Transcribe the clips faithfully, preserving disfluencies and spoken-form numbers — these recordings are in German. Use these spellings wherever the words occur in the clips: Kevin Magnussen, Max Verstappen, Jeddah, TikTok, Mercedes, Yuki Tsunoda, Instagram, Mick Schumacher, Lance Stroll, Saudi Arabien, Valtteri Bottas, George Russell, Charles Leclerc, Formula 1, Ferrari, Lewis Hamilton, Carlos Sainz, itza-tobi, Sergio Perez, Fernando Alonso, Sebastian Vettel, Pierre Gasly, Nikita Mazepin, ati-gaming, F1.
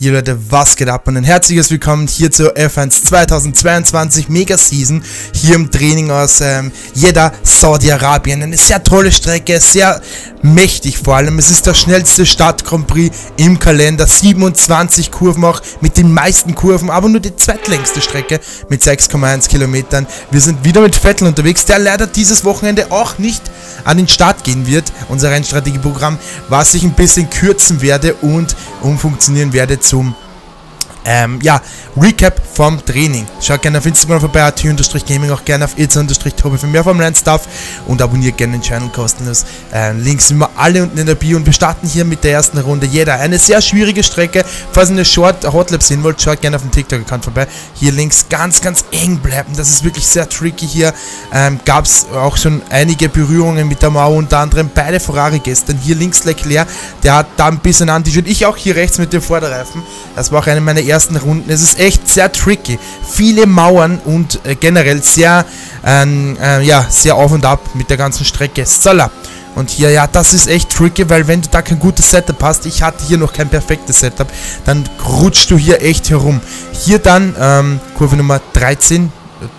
Ihr Leute, was geht ab und ein herzliches Willkommen hier zur F eins zweitausendzweiundzwanzig Mega Season, hier im Training aus ähm, Jeddah, Saudi Arabien. Eine sehr tolle Strecke, sehr mächtig vor allem. Es ist der schnellste Start Grand Prix im Kalender, siebenundzwanzig Kurven auch, mit den meisten Kurven, aber nur die zweitlängste Strecke mit sechs Komma eins Kilometern. Wir sind wieder mit Vettel unterwegs, der leider dieses Wochenende auch nicht an den Start gehen wird, unser Rennstrategieprogramm, was ich ein bisschen kürzen werde und umfunktionieren werde zum ähm, ja, Recap vom Training. Schaut gerne auf Instagram vorbei, ati-gaming, auch gerne auf itza-tobi für mehr vom Rennstuff und abonniert gerne den Channel kostenlos. Ähm, Links sind wir alle unten in der Bio und wir starten hier mit der ersten Runde Jeddah. Eine sehr schwierige Strecke. Falls ihr eine Short Hotlap sehen wollt, schaut gerne auf den TikTok-Account vorbei. Hier links ganz, ganz eng bleiben. Das ist wirklich sehr tricky hier. Ähm, Gab es auch schon einige Berührungen mit der Mauer, unter anderem beide Ferrari gestern. Hier links Leclerc, der hat da ein bisschen antisch und ich auch hier rechts mit dem Vorderreifen. Das war auch eine meiner ersten Runden. Es ist echt sehr tricky. Viele Mauern und äh, generell sehr, ähm, äh, ja, sehr auf und ab mit der ganzen Strecke. Zoller. Und hier, ja, das ist echt tricky, weil wenn du da kein gutes Setup hast, ich hatte hier noch kein perfektes Setup, dann rutschst du hier echt herum. Hier dann ähm, Kurve Nummer dreizehn,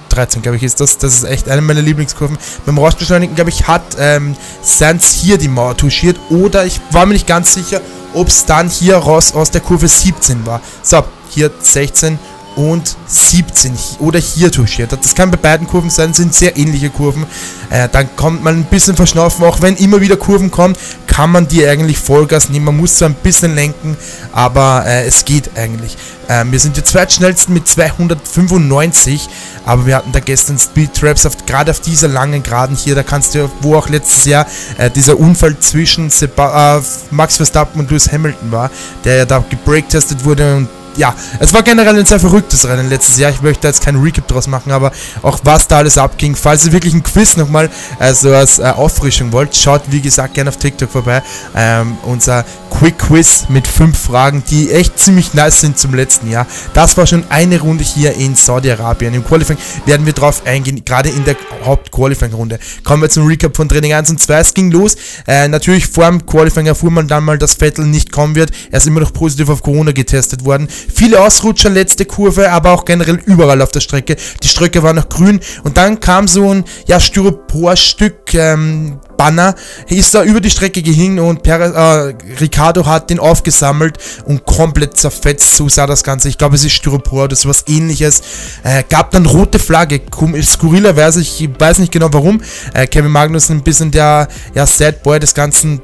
dreizehn glaube ich ist das, das ist echt eine meiner Lieblingskurven. Beim Rausbeschleunigen, glaube ich, hat ähm, Sainz hier die Mauer touchiert oder ich war mir nicht ganz sicher, ob es dann hier raus aus der Kurve siebzehn war. So, hier sechzehn und siebzehn oder hier touchiert hat. Das kann bei beiden Kurven sein, sind sehr ähnliche Kurven. Äh, dann kommt man ein bisschen verschnaufen, auch wenn immer wieder Kurven kommen, kann man die eigentlich Vollgas nehmen. Man muss so ein bisschen lenken, aber äh, es geht eigentlich. Ähm, wir sind die zweitschnellsten mit zweihundertfünfundneunzig, aber wir hatten da gestern Speedtraps, gerade auf dieser langen Geraden hier, da kannst du, wo auch letztes Jahr äh, dieser Unfall zwischen Seba äh, Max Verstappen und Lewis Hamilton war, der ja da gebreaktestet wurde und ja, es war generell ein sehr verrücktes Rennen letztes Jahr. Ich möchte jetzt keinen Recap draus machen, aber auch was da alles abging. Falls ihr wirklich ein Quiz nochmal also als äh, Auffrischung wollt, schaut wie gesagt gerne auf TikTok vorbei. Ähm, unser Quick Quiz mit fünf Fragen, die echt ziemlich nice sind zum letzten Jahr. Das war schon eine Runde hier in Saudi-Arabien. Im Qualifying werden wir drauf eingehen, gerade in der Haupt-Qualifying-Runde. Kommen wir zum Recap von Training eins und zwei. Es ging los. Äh, natürlich vor dem Qualifying erfuhr man dann mal, dass Vettel nicht kommen wird. Er ist immer noch positiv auf Corona getestet worden. Viele Ausrutscher, letzte Kurve, aber auch generell überall auf der Strecke. Die Strecke war noch grün und dann kam so ein ja, Styroporstück ähm, Banner, ist da über die Strecke gehinkt und Perez, äh, Ricardo hat den aufgesammelt und komplett zerfetzt. So sah das Ganze. Ich glaube, es ist Styropor oder sowas ähnliches. Äh, gab dann rote Flagge. Skurrilerweise, ich weiß nicht genau warum. Äh, Kevin Magnussen ein bisschen der ja, Sad Boy des ganzen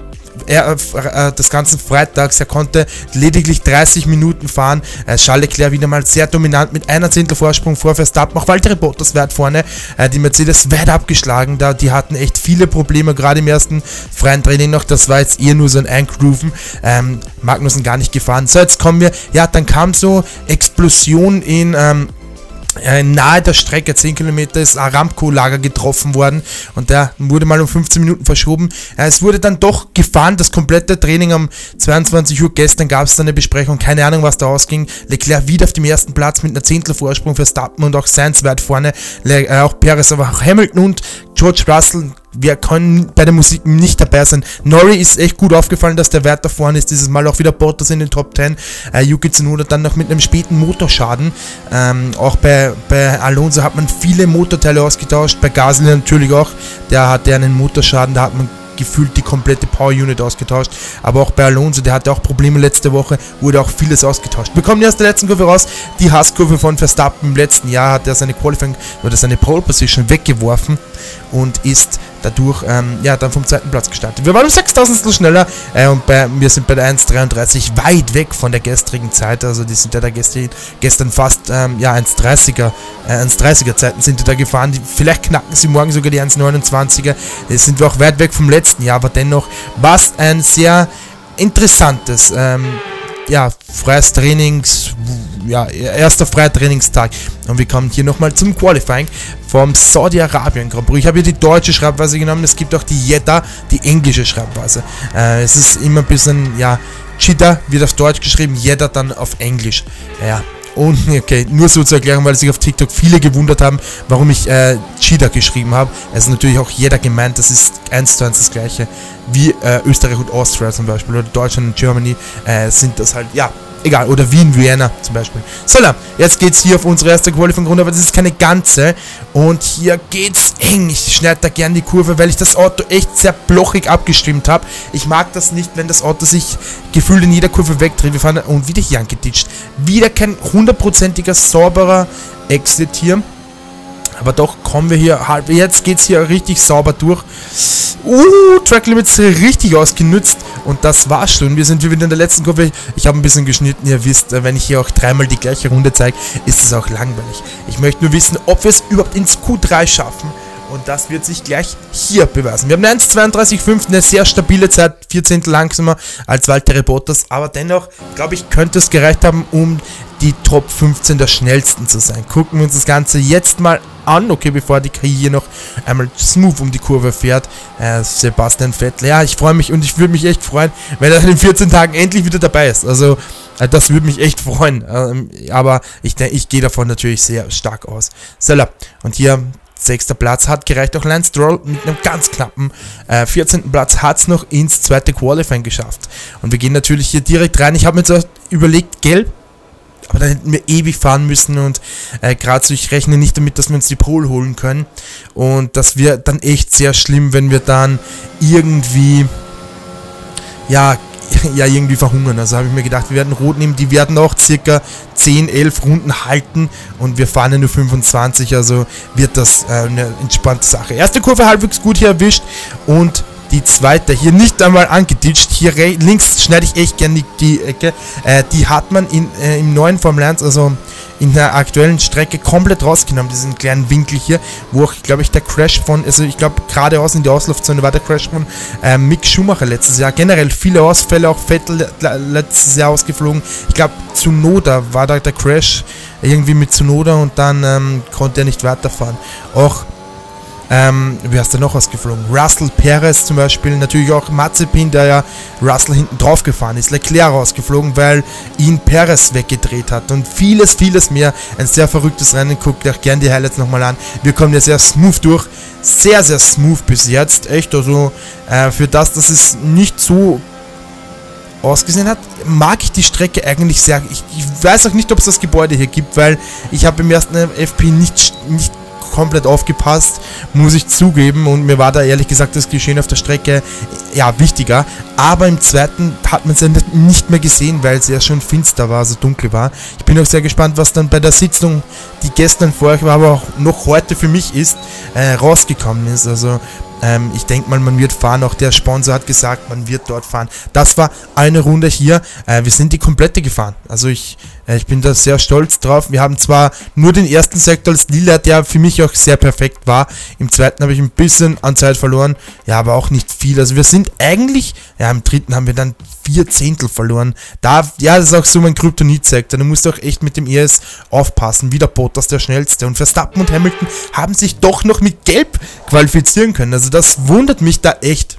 Er, äh, des ganzen Freitags, er konnte lediglich dreißig Minuten fahren. Äh, Charles Leclerc wieder mal sehr dominant mit einer Zehntel Vorsprung vor Verstappen. Auch Valtteri Bottas weit vorne. Äh, die Mercedes weit abgeschlagen da. Die hatten echt viele Probleme, gerade im ersten freien Training noch. Das war jetzt eher nur so ein Eingrooven. Ähm, Magnussen gar nicht gefahren. So, jetzt kommen wir. Ja, dann kam so Explosion in. Ähm, nahe der Strecke, zehn Kilometer, ist Aramco-Lager getroffen worden und der wurde mal um fünfzehn Minuten verschoben. Es wurde dann doch gefahren, das komplette Training um zweiundzwanzig Uhr, gestern gab es da eine Besprechung, keine Ahnung was da ausging. Leclerc wieder auf dem ersten Platz mit einer Zehntel Vorsprung für Verstappen und auch Sainz weit vorne, Le äh, auch Perez, aber auch Hamilton und George Russell. Wir können bei der Musik nicht dabei sein. Norris ist echt gut aufgefallen, dass der Wert da vorne ist. Dieses Mal auch wieder Bottas in den Top zehn. Äh, Yuki Tsunoda dann noch mit einem späten Motorschaden. Ähm, auch bei, bei Alonso hat man viele Motorteile ausgetauscht. Bei Gasly natürlich auch. Der hatte einen Motorschaden, da hat man gefühlt die komplette Power Unit ausgetauscht, aber auch bei Alonso, der hatte auch Probleme letzte Woche, wurde auch vieles ausgetauscht. Wir kommen erst der letzten Kurve raus, die Hasskurve von Verstappen im letzten Jahr, hat er seine Qualifying oder seine Pole Position weggeworfen und ist dadurch ähm, ja, dann vom zweiten Platz gestartet. Wir waren um sechstausendstel schneller äh, und bei, wir sind bei der eins dreiunddreißig weit weg von der gestrigen Zeit, also die sind ja da gestern, gestern fast ähm, ja, eins dreißiger Zeiten sind die da gefahren, die, vielleicht knacken sie morgen sogar die eins neunundzwanziger, jetzt sind wir auch weit weg vom letzten. Ja, aber dennoch war es ein sehr interessantes, ähm, ja, freies Trainings, ja, erster freier Trainingstag. Und wir kommen hier nochmal zum Qualifying vom Saudi-Arabien Grand Prix. Ich habe hier die deutsche Schreibweise genommen, es gibt auch die Jeddah, die englische Schreibweise. Äh, es ist immer ein bisschen, ja, Jeddah wird auf Deutsch geschrieben, Jeddah dann auf Englisch. Ja. Und, okay, nur so zur Erklärung, weil sich auf TikTok viele gewundert haben, warum ich äh, Jeddah geschrieben habe. Es ist natürlich auch Jeddah gemeint, das ist eins zu eins das gleiche wie äh, Österreich und Austria zum Beispiel oder Deutschland und Germany, äh, sind das halt, ja, Egal, oder Wien, Vienna zum Beispiel. So, jetzt geht's hier auf unsere erste Qualifying-Runde, aber das ist keine ganze. Und hier geht's eng. Ich schneide da gerne die Kurve, weil ich das Auto echt sehr blochig abgestimmt habe. Ich mag das nicht, wenn das Auto sich gefühlt in jeder Kurve wegdreht. Wir fahren und wieder hier angetitscht. Wieder kein hundertprozentiger, sauberer Exit hier. Aber doch kommen wir hier halb. Jetzt geht es hier richtig sauber durch. Uh, Track Limits richtig ausgenützt. Und das war's schon. Wir sind wieder in der letzten Kurve. Ich habe ein bisschen geschnitten. Ihr wisst, wenn ich hier auch dreimal die gleiche Runde zeige, ist es auch langweilig. Ich möchte nur wissen, ob wir es überhaupt ins Q drei schaffen. Und das wird sich gleich hier beweisen. Wir haben eine eins zweiunddreißig fünf, eine sehr stabile Zeit, vier Zehntel langsamer als Valtteri Bottas. Aber dennoch, glaube ich, könnte es gereicht haben, um die Top fünfzehn der schnellsten zu sein. Gucken wir uns das Ganze jetzt mal an. Okay, bevor die K I hier noch einmal smooth um die Kurve fährt. Äh, Sebastian Vettel. Ja, ich freue mich und ich würde mich echt freuen, wenn er in vierzehn Tagen endlich wieder dabei ist. Also, äh, das würde mich echt freuen. Ähm, aber ich, ich gehe davon natürlich sehr stark aus. So, und hier... Sechster Platz hat gereicht, auch Lance Stroll mit einem ganz knappen äh, vierzehnten Platz hat es noch ins zweite Qualifying geschafft. Und wir gehen natürlich hier direkt rein. Ich habe mir jetzt überlegt, gelb, aber dann hätten wir ewig fahren müssen und äh, gerade so, ich rechne nicht damit, dass wir uns die Pole holen können. Und das wäre dann echt sehr schlimm, wenn wir dann irgendwie, ja, ja irgendwie verhungern. Also habe ich mir gedacht, wir werden rot nehmen, die werden auch circa zehn, elf Runden halten und wir fahren ja nur fünfundzwanzig, also wird das äh, eine entspannte Sache. Erste Kurve halbwegs gut hier erwischt und die zweite hier nicht einmal angeditscht. Hier links schneide ich echt gerne die, die Ecke. Äh, die hat man in, äh, im neuen Formel eins, also in der aktuellen Strecke, komplett rausgenommen. Diesen kleinen Winkel hier, wo auch, glaube ich, der Crash von, also ich glaube, geradeaus in die Auslaufzone war der Crash von äh, Mick Schumacher letztes Jahr. Generell viele Ausfälle, auch Vettel letztes Jahr ausgeflogen. Ich glaube, Tsunoda war da der Crash, irgendwie mit Tsunoda und dann ähm, konnte er nicht weiterfahren. Auch Ähm, wie hast du noch ausgeflogen? Russell, Perez zum Beispiel, natürlich auch Mazepin, der ja Russell hinten drauf gefahren ist. Leclerc rausgeflogen, weil ihn Perez weggedreht hat und vieles, vieles mehr. Ein sehr verrücktes Rennen, guckt euch gerne die Highlights nochmal an. Wir kommen ja sehr smooth durch, sehr, sehr smooth bis jetzt, echt, also äh, für das, dass es nicht so ausgesehen hat, mag ich die Strecke eigentlich sehr. Ich, ich weiß auch nicht, ob es das Gebäude hier gibt, weil ich habe im ersten F P nicht, nicht komplett aufgepasst, muss ich zugeben, und mir war da ehrlich gesagt das Geschehen auf der Strecke ja wichtiger, aber im zweiten hat man es ja nicht mehr gesehen, weil es ja schon finster war, also dunkel war. Ich bin auch sehr gespannt, was dann bei der Sitzung, die gestern vor euch war, aber auch noch heute für mich ist, äh, rausgekommen ist, also ähm, ich denke mal, man wird fahren, auch der Sponsor hat gesagt, man wird dort fahren. Das war eine Runde hier, äh, wir sind die komplette gefahren, also ich Ich bin da sehr stolz drauf. Wir haben zwar nur den ersten Sektor als Lila, der für mich auch sehr perfekt war. Im zweiten habe ich ein bisschen an Zeit verloren. Ja, aber auch nicht viel. Also wir sind eigentlich, ja, im dritten haben wir dann vier Zehntel verloren. Da, ja, das ist auch so mein Kryptonit-Sektor. Du musst auch echt mit dem E S aufpassen. Wieder Bottas der Schnellste. Und Verstappen und Hamilton haben sich doch noch mit Gelb qualifizieren können. Also das wundert mich da echt.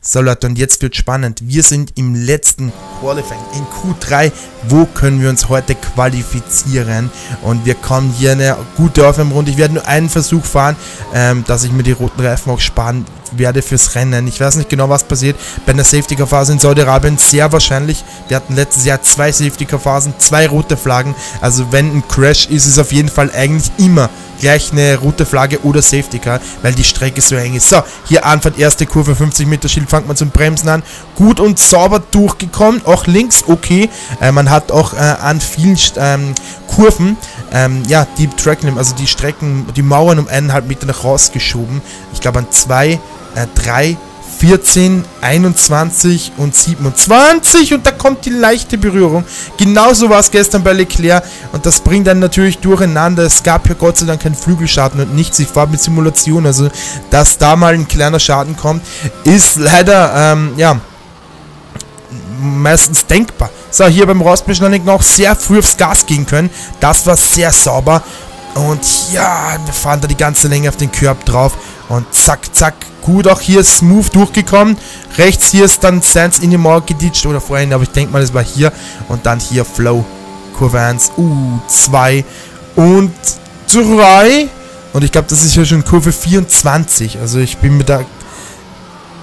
So Leute, und jetzt wird spannend. Wir sind im letzten Qualifying in Q drei. Wo können wir uns heute qualifizieren? Und wir kommen hier eine gute Aufwärmrunde. Ich werde nur einen Versuch fahren, ähm, dass ich mir die roten Reifen auch sparen werde fürs Rennen. Ich weiß nicht genau, was passiert. Bei einer Safety-Car-Phase in Saudi Arabien sehr wahrscheinlich. Wir hatten letztes Jahr zwei Safety-Car-Phasen, zwei rote Flaggen. Also wenn ein Crash ist, ist es auf jeden Fall eigentlich immer gleich eine rote Flagge oder Safety Car, weil die Strecke so eng ist. So, hier Anfahrt, erste Kurve, fünfzig Meter Schild, fängt man zum Bremsen an. Gut und sauber durchgekommen, auch links, okay. Äh, man hat auch äh, an vielen ähm, Kurven, ähm, ja, die Track, also die Strecken, die Mauern um eineinhalb Meter nach rausgeschoben. Ich glaube an zwei, drei, vierzehn, einundzwanzig und siebenundzwanzig und da kommt die leichte Berührung. Genauso war es gestern bei Leclerc und das bringt dann natürlich durcheinander. Es gab hier Gott sei Dank keinen Flügelschaden und nichts. Ich war mit Simulation, also dass da mal ein kleiner Schaden kommt, ist leider, ähm, ja, meistens denkbar. So, hier beim Rausbeschleunigen auch sehr früh aufs Gas gehen können. Das war sehr sauber und ja, wir fahren da die ganze Länge auf den Curb drauf und zack, zack. Gut, auch hier smooth durchgekommen. Rechts hier ist dann Sainz in die Mauer geditscht oder vorhin, aber ich denke mal, es war hier. Und dann hier Flow. Kurve eins, U zwei und drei. Und ich glaube, das ist ja schon Kurve vierundzwanzig. Also ich bin mir da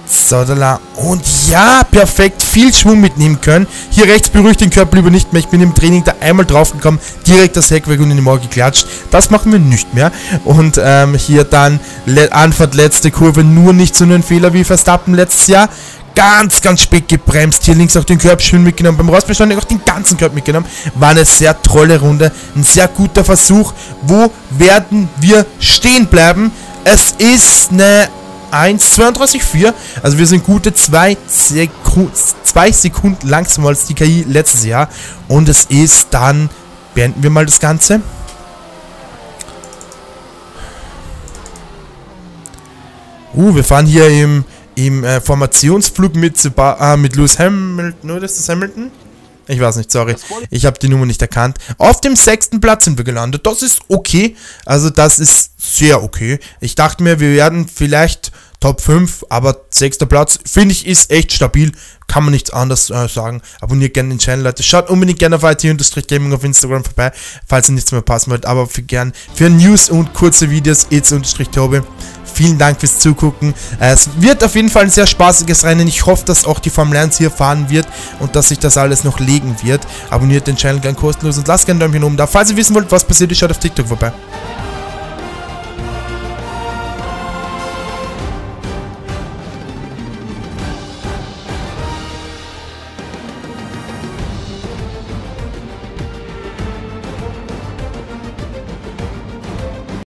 So, da lang. Und ja, perfekt. Viel Schwung mitnehmen können. Hier rechts berühre ich den Körper lieber nicht mehr. Ich bin im Training da einmal drauf gekommen. Direkt das Heck weg und in die Mauer geklatscht. Das machen wir nicht mehr. Und ähm, hier dann Le Anfahrt, letzte Kurve. Nur nicht so einen Fehler wie Verstappen letztes Jahr. Ganz, ganz spät gebremst. Hier links auch den Körper schön mitgenommen. Beim Rausbestand auch den ganzen Körper mitgenommen. War eine sehr tolle Runde. Ein sehr guter Versuch. Wo werden wir stehen bleiben? Es ist eine eins zweiunddreißig vier. Also wir sind gute zwei Sekunden, zwei Sekunden langsamer als die K I letztes Jahr. Und es ist dann... Beenden wir mal das Ganze. Uh, wir fahren hier im... Im äh, Formationsflug mit, äh, mit Lewis Hamilton, oder ist das Hamilton? Ich weiß nicht, sorry. Ich habe die Nummer nicht erkannt. Auf dem sechsten Platz sind wir gelandet. Das ist okay. Also das ist sehr okay. Ich dachte mir, wir werden vielleicht Top fünf, aber sechster Platz, finde ich, ist echt stabil. Kann man nichts anderes äh, sagen. Abonniert gerne den Channel, Leute. Schaut unbedingt gerne auf ati-gaming auf Instagram vorbei, falls ihr nichts mehr passen wollt. Aber für gern für News und kurze Videos, itza-tobi. Vielen Dank fürs Zugucken. Es wird auf jeden Fall ein sehr spaßiges Rennen. Ich hoffe, dass auch die Formel eins hier fahren wird und dass sich das alles noch legen wird. Abonniert den Channel gern kostenlos und lasst gerne ein Däumchen oben da. Falls ihr wissen wollt, was passiert ist, schaut auf TikTok vorbei.